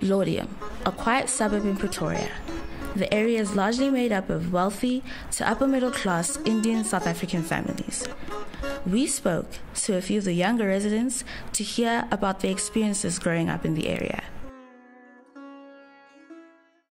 Laudium, a quiet suburb in Pretoria. The area is largely made up of wealthy to upper-middle-class Indian South African families. We spoke to a few of the younger residents to hear about their experiences growing up in the area.